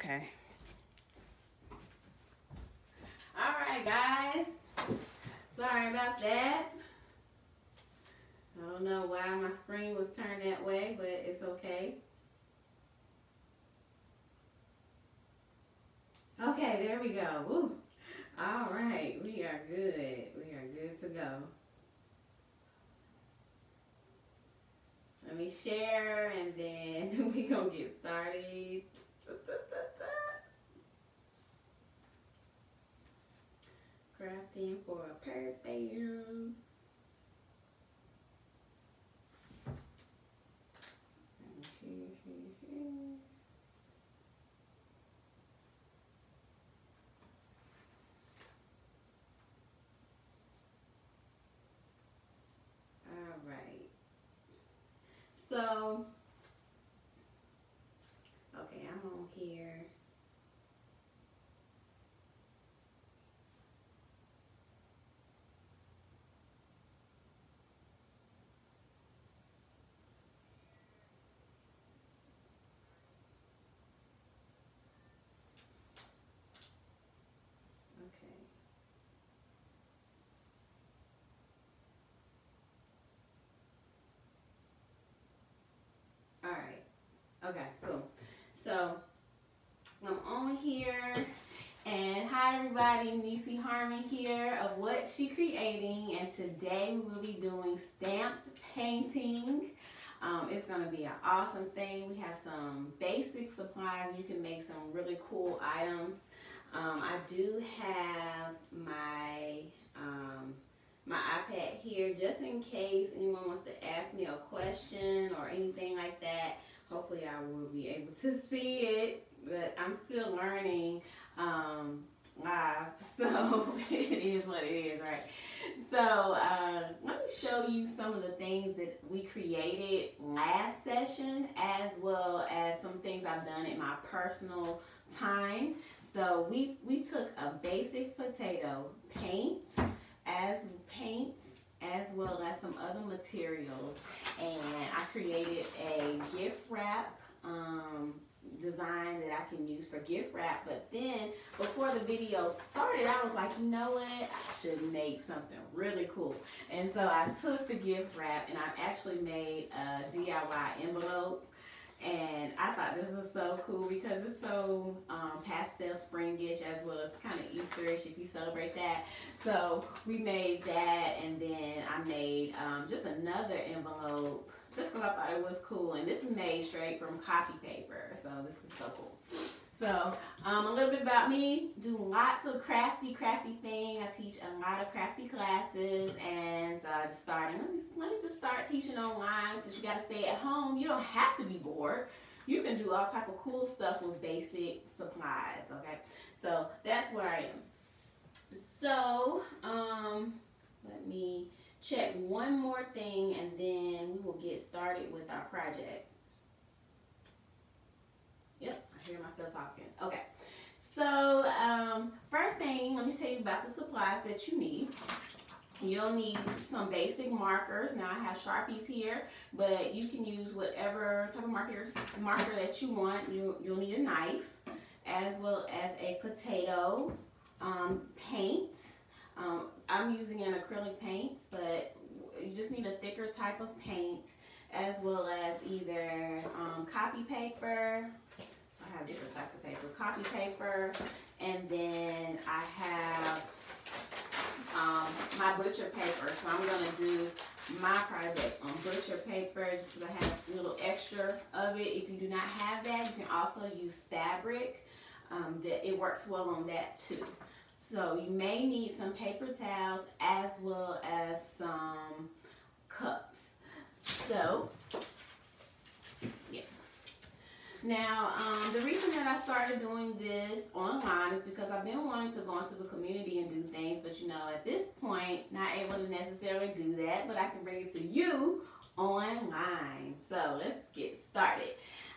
Okay. All right, guys. Sorry about that. I don't know why my screen was turned that way, but it's okay. Okay, there we go. Woo. All right, we are good. We are good to go. Let me share and then we're going to get started. Crafting for a purpose. So, okay, I'm on here. Okay, cool. So I'm on here, and hi everybody, Neci Loveharmon here of What's She Creating, and today we will be doing stamped painting. It's going to be an awesome thing. We have some basic supplies. You can make some really cool items. I do have my my iPad here just in case anyone wants to ask me a question or anything like that. Hopefully I will be able to see it, but I'm still learning live, so it is what it is, right? So let me show you some of the things that we created last session, as well as some things I've done in my personal time. So we took a basic potato paint, as well as some other materials, and I created a gift wrap design that I can use for gift wrap. But then before the video started, I was like, you know what, I should make something really cool. And so I took the gift wrap and I actually made a DIY envelope, and I thought this was so cool because it's so pastel springish, as well as kind of Easterish if you celebrate that. So we made that, and then I made just another envelope just because I thought it was cool, and this is made straight from copy paper, so this is so cool. So a little bit about me. Do lots of crafty thing. I teach a lot of crafty classes, and so I just started, let me just start teaching online. Since you gotta stay at home, you don't have to be bored. You can do all type of cool stuff with basic supplies, okay? So that's where I am. So let me check one more thing and then we will get started with our project. Yep. Hear myself talking. Okay, so first thing, let me tell you about the supplies that you need. You'll need some basic markers. Now I have Sharpies here, but you can use whatever type of marker that you want. You'll need a knife, as well as a potato paint. I'm using an acrylic paint, but you just need a thicker type of paint, as well as either copy paper. I have different types of paper, copy paper, and then I have my butcher paper. So I'm going to do my project on butcher paper just because I have a little extra of it. If you do not have that, you can also use fabric. That it works well on that too. So you may need some paper towels, as well as some cups. So, yeah. Now, the reason that I started doing this online is because I've been wanting to go into the community and do things, but you know, at this point, not able to necessarily do that, but I can bring it to you online. So let's get started.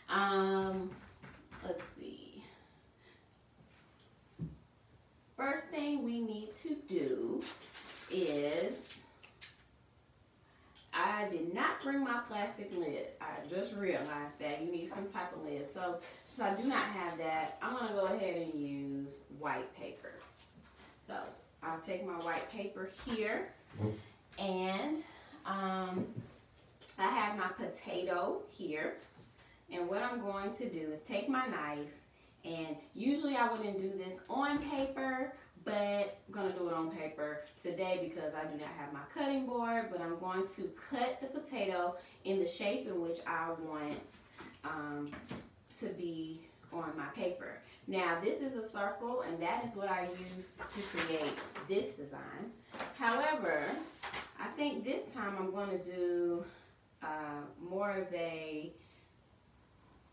Let's see. First thing we need to do is, I did not bring my plastic lid. I just realized that you need some type of lid. So since I do not have that, I'm going to go ahead and use white paper. So I'll take my white paper here, and I have my potato here. And what I'm going to do is take my knife, and usually I wouldn't do this on paper, but I'm going to do it on paper today because I do not have my cutting board. But I'm going to cut the potato in the shape in which I want to be on my paper. Now this is a circle, and that is what I used to create this design. However, I think this time I'm going to do more of a,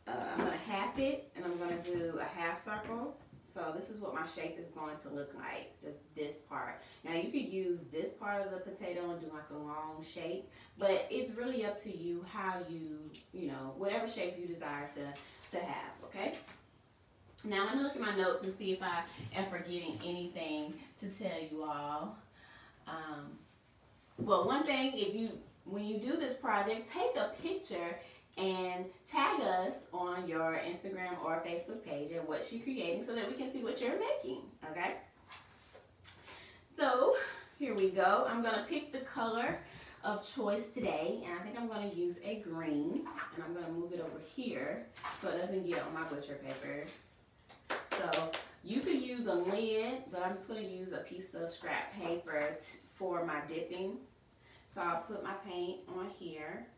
I'm going to half it, and I'm going to do a half circle. So this is what my shape is going to look like, just this part. Now you could use this part of the potato and do like a long shape, but it's really up to you how you, whatever shape you desire to have, okay? Now I'm going to look at my notes and see if I am forgetting anything to tell you all. Well, one thing, when you do this project, take a picture and tag us on your Instagram or Facebook page at What's She Creating so that we can see what you're making, okay? So here we go. I'm going to pick the color of choice today, and I think I'm going to use a green, and I'm going to move it over here so it doesn't get on my butcher paper. So you could use a lid, but I'm just going to use a piece of scrap paper for my dipping. So I'll put my paint on here.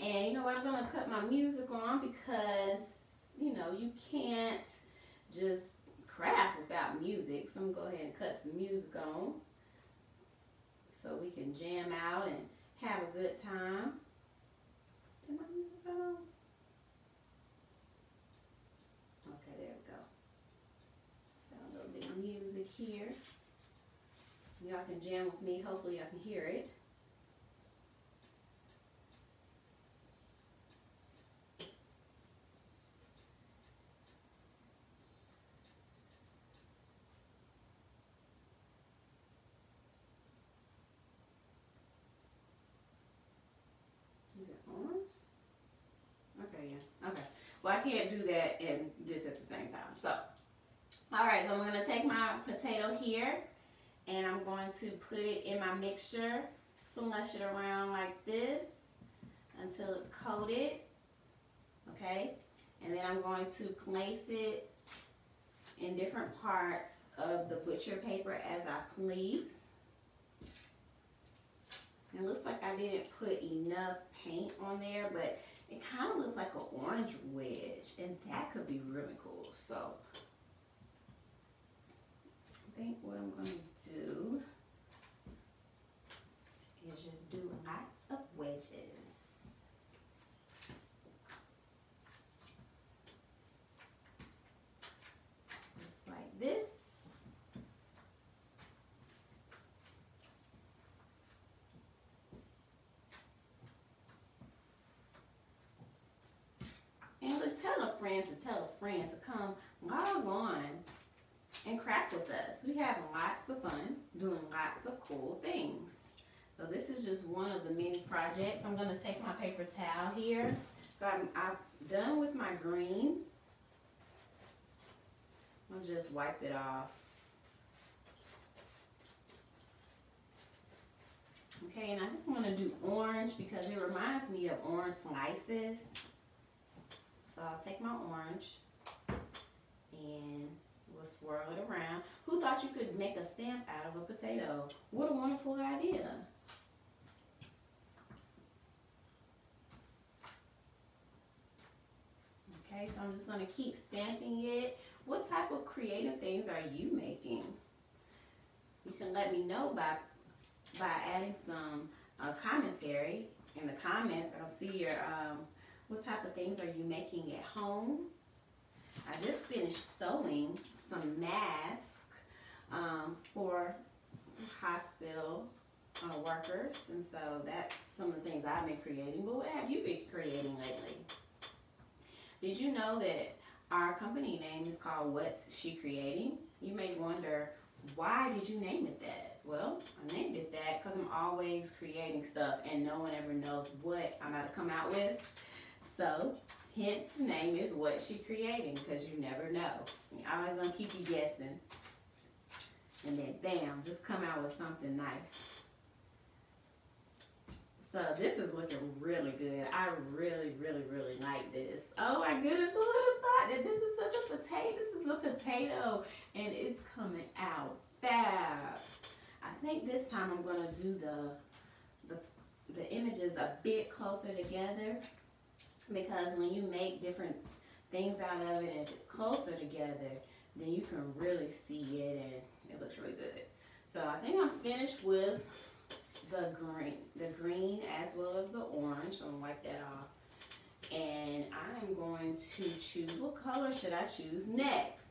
And you know what, I'm going to cut my music on because, you can't just craft without music. So I'm going to go ahead and cut some music on so we can jam out and have a good time. Did my music go on? Okay, there we go. Got a little bit of music here. Y'all can jam with me. Hopefully y'all can hear it. Okay, well I can't do that and this at the same time. So, all right, so I'm going to take my potato here, and I'm going to put it in my mixture, slush it around like this until it's coated, okay? And then I'm going to place it in different parts of the butcher paper as I please. And it looks like I didn't put enough paint on there, but it kind of looks like an orange wedge, and that could be really cool. So I think what I'm going to do is just do lots of wedges. Just like this. To come log on and craft with us. We have lots of fun doing lots of cool things. So this is just one of the many projects. I'm going to take my paper towel here. So I'm done with my green. I'll just wipe it off. Okay, and I think I'm going to do orange because it reminds me of orange slices. So I'll take my orange and we'll swirl it around. Who thought you could make a stamp out of a potato? What a wonderful idea. Okay, so I'm just going to keep stamping it. What type of creative things are you making? You can let me know by adding some commentary in the comments. I'll see your what type of things are you making at home. I just finished sewing some masks for some hospital workers, and so that's some of the things I've been creating. But what have you been creating lately? Did you know that our company name is called What's She Creating? You may wonder, why did you name it that? Well, I named it that because I'm always creating stuff and no one ever knows what I'm about to come out with. So, hence the name is What's She Creating, because you never know. I'm always going to keep you guessing. And then bam, just come out with something nice. So this is looking really good. I really like this. Oh my goodness, who would have thought that this is such a potato? This is a potato and it's coming out fab. I think this time I'm gonna do the images a bit closer together, because when you make different things out of it and if it's closer together, then you can really see it and it looks really good. So I think I'm finished with the green as well as the orange. So I'm gonna wipe that off. And I'm going to choose, what color should I choose next?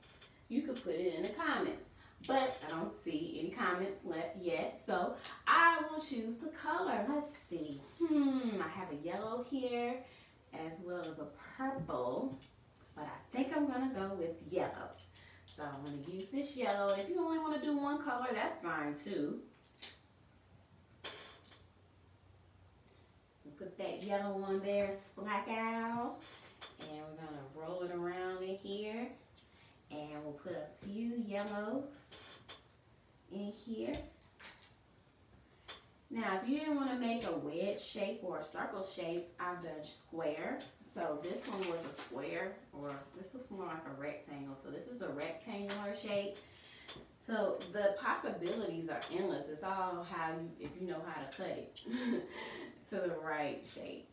You could put it in the comments, but I don't see any comments left yet. So I will choose the color. Let's see. I have a yellow here as well as a purple, but I think I'm gonna go with yellow. So I'm gonna use this yellow. If you only wanna do one color, that's fine too. Put that yellow one there, splack out, and we're gonna roll it around in here, and we'll put a few yellows in here. Now, if you didn't want to make a wedge shape or a circle shape, I've done square. So this one was a square, or this looks more like a rectangle. So this is a rectangular shape. So the possibilities are endless. It's all how you, if you know how to cut it to the right shape.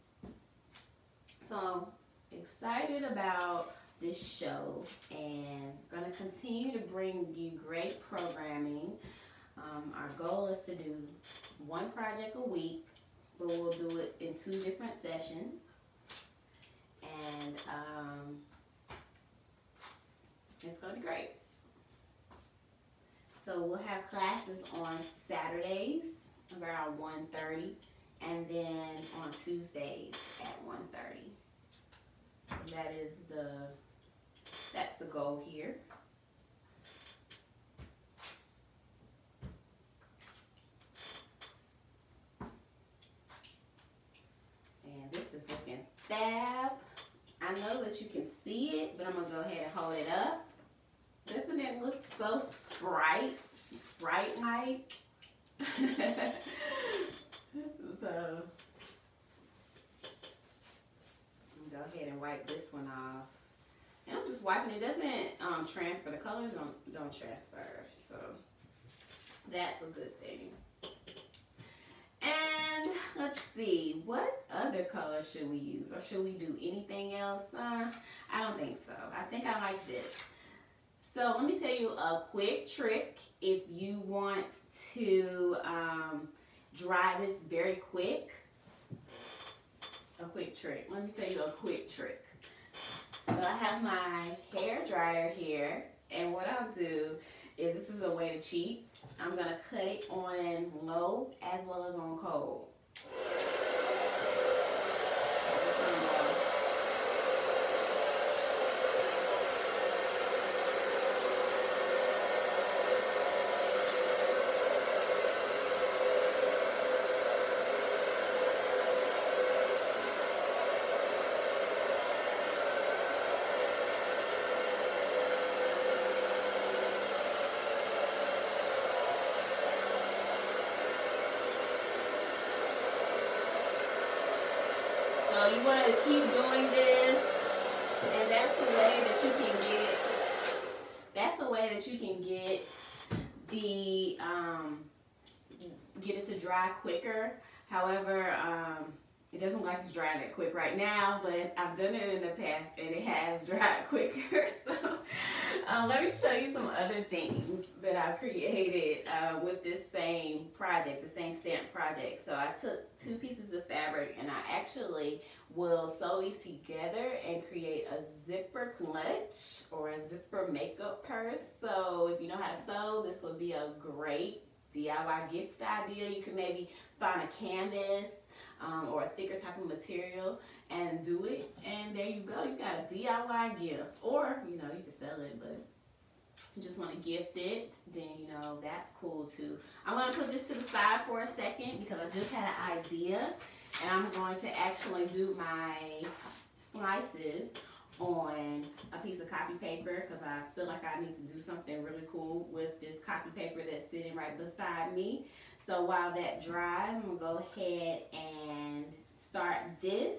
So excited about this show, and gonna continue to bring you great programming. Our goal is to do one project a week, but we'll do it in 2 different sessions. And it's gonna be great. So we'll have classes on Saturdays around 1:30, and then on Tuesdays at 1:30. That's the goal here. And this is looking fab. I know that you can see it, but I'm gonna go ahead and hold it up. Doesn't it look so sprite-like? So, go ahead and wipe this one off. And I'm just wiping, it doesn't transfer, the colors don't transfer. So, that's a good thing. And let's see, what other color should we use? Or should we do anything else? I don't think so. I think I like this. So let me tell you a quick trick if you want to dry this very quick. A quick trick. Let me tell you a quick trick. So I have my hair dryer here, and what I'll do is, this is a way to cheat. I'm gonna cut it on low as well as on cold. You want to keep doing this, and that's the way that you can get the get it to dry quicker. However, it doesn't look like it's drying that quick right now, but I've done it in the past and it has dried quicker. So let me show you some other things that I created with this same project, the same stamp project. So I took 2 pieces of fabric, and I actually will sew these together and create a zipper clutch or a zipper makeup purse. So if you know how to sew, this would be a great DIY gift idea. You can maybe find a canvas or a thicker type of material and do it, and there you go, you got a DIY gift. Or you know, you can sell it, but you just want to gift it, then you know that's cool too. I'm going to put this to the side for a second because I just had an idea, and I'm going to actually do my slices on a piece of copy paper because I feel like I need to do something really cool with this copy paper that's sitting right beside me. So while that dries, I'm gonna go ahead and start this.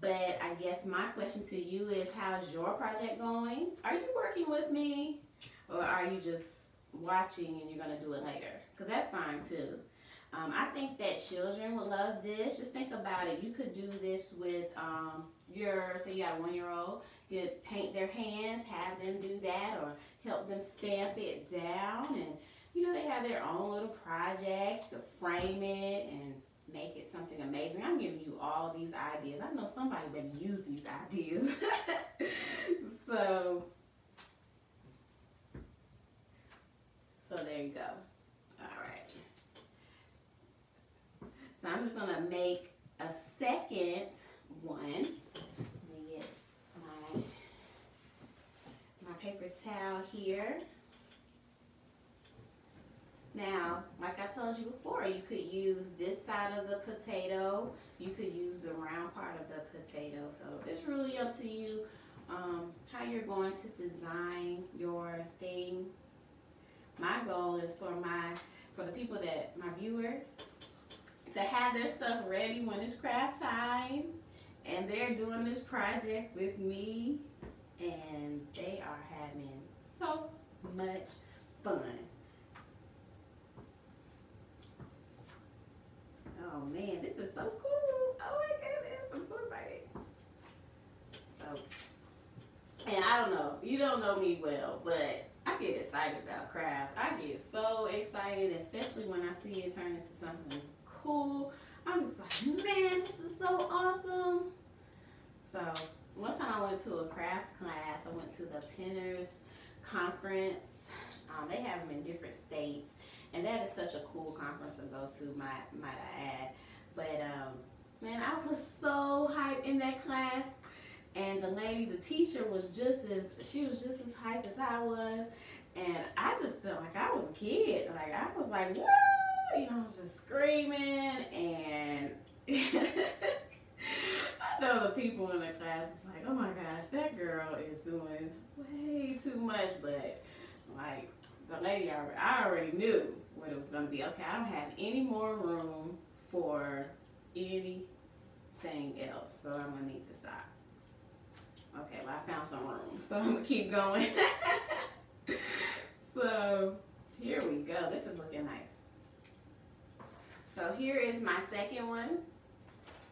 But I guess my question to you is, how's your project going? Are you working with me, or are you just watching and you're gonna do it later? Because that's fine too. I think that children would love this. Just think about it. You could do this with say you got a 1-year-old, you could paint their hands, have them do that, or help them stamp it down. And you know, they have their own little project to frame it and make it something amazing. I'm giving you all these ideas. I know somebody better use these ideas. So there you go. All right. So I'm just gonna make a second one. Let me get my paper towel here. Now, like I told you before, you could use this side of the potato. You could use the round part of the potato. So it's really up to you how you're going to design your thing. My goal is for the people that, my viewers, to have their stuff ready when it's craft time and they're doing this project with me and they are having so much fun. Oh man, this is so cool. Oh my goodness, I'm so excited. So, and I don't know, you don't know me well, but I get excited about crafts. I get so excited, especially when I see it turn into something cool. I'm just like, man, this is so awesome. So, one time I went to a crafts class. I went to the Pinners Conference. They have them in different states. And that is such a cool conference to go to, might I add. But, man, I was so hyped in that class. And the lady, the teacher, was just as hyped as I was. And I just felt like I was a kid. Like, I was like, woo! You know, I was just screaming. And I know the people in the class was like, oh my gosh, that girl is doing way too much. But, like, the lady, I already knew what it was going to be. Okay, I don't have any more room for anything else, so I'm going to need to stop. Okay, well, I found some room, so I'm going to keep going. So, here we go. This is looking nice. So, here is my second one.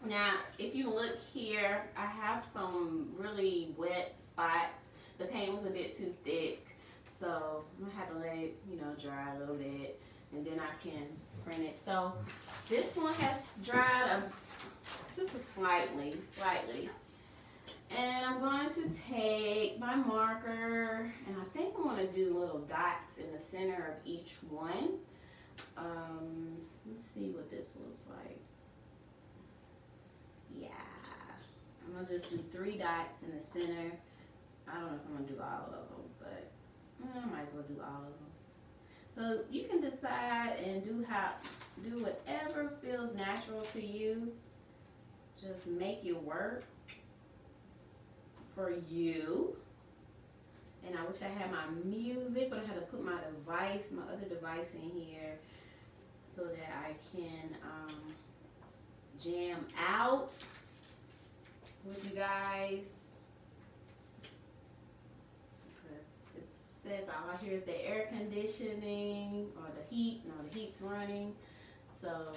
Now, if you look here, I have some really wet spots. The paint was a bit too thick. So I'm gonna have to let it, you know, dry a little bit, and then I can print it. So this one has dried up just a slightly. And I'm going to take my marker, and I think I want to do little dots in the center of each one. Let's see what this looks like. Yeah, I'm gonna just do 3 dots in the center. I don't know if I'm gonna do all of them, but I might as well do all of them. So you can decide and do whatever feels natural to you. Just make it work for you. And I wish I had my music, but I had to put my device, my other device in here so that I can jam out with you guys. All I hear is the air conditioning or the heat. No, the heat's running. So,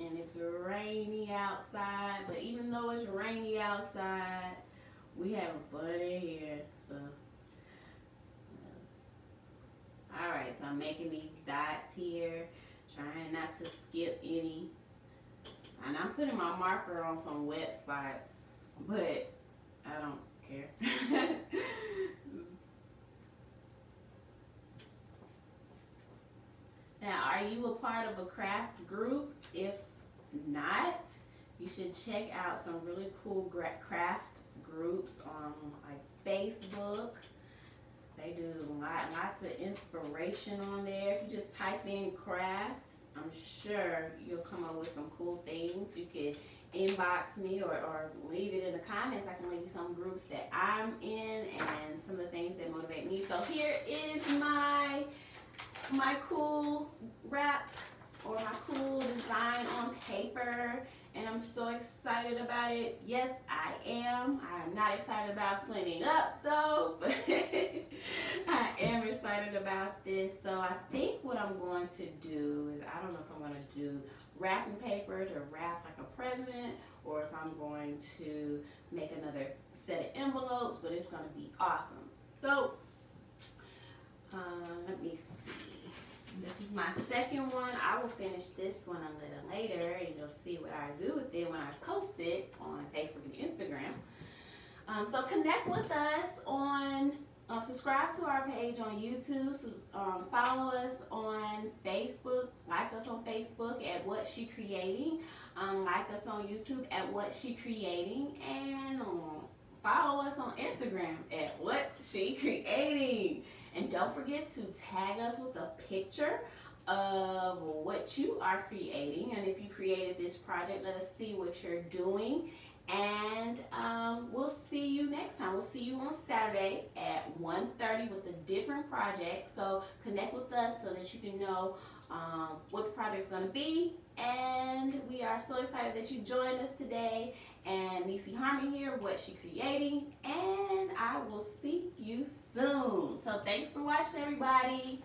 and it's rainy outside. But even though it's rainy outside, we having fun in here. So, all right. So I'm making these dots here, trying not to skip any. And I'm putting my marker on some wet spots, but I don't care. Now, are you a part of a craft group? If not, you should check out some really cool craft groups on like Facebook. They do lots of inspiration on there. If you just type in craft, I'm sure you'll come up with some cool things. You could inbox me or leave it in the comments. I can leave you some groups that I'm in and some of the things that motivate me. So here is my cool wrap or my cool design on paper, and I'm so excited about it. Yes, I am. I'm not excited about cleaning up though, but I am excited about this. So I think what I'm going to do is, I don't know if I'm going to do wrapping paper to wrap like a present, or if I'm going to make another set of envelopes, but it's going to be awesome. So let me see. This is my second one. I will finish this one a little later, and you'll see what I do with it when I post it on Facebook and Instagram. So connect with us on, subscribe to our page on YouTube, follow us on Facebook, like us on Facebook at What's She Creating, like us on YouTube at What's She Creating, and follow us on Instagram at What's She Creating. And don't forget to tag us with a picture of what you are creating. And if you created this project, let us see what you're doing. And we'll see you next time. We'll see you on Saturday at 1:30 with a different project. So connect with us so that you can know what the project's going to be. And we are so excited that you joined us today. And Neci Loveharmon here, What's She Creating, and I will see you soon. So thanks for watching, everybody.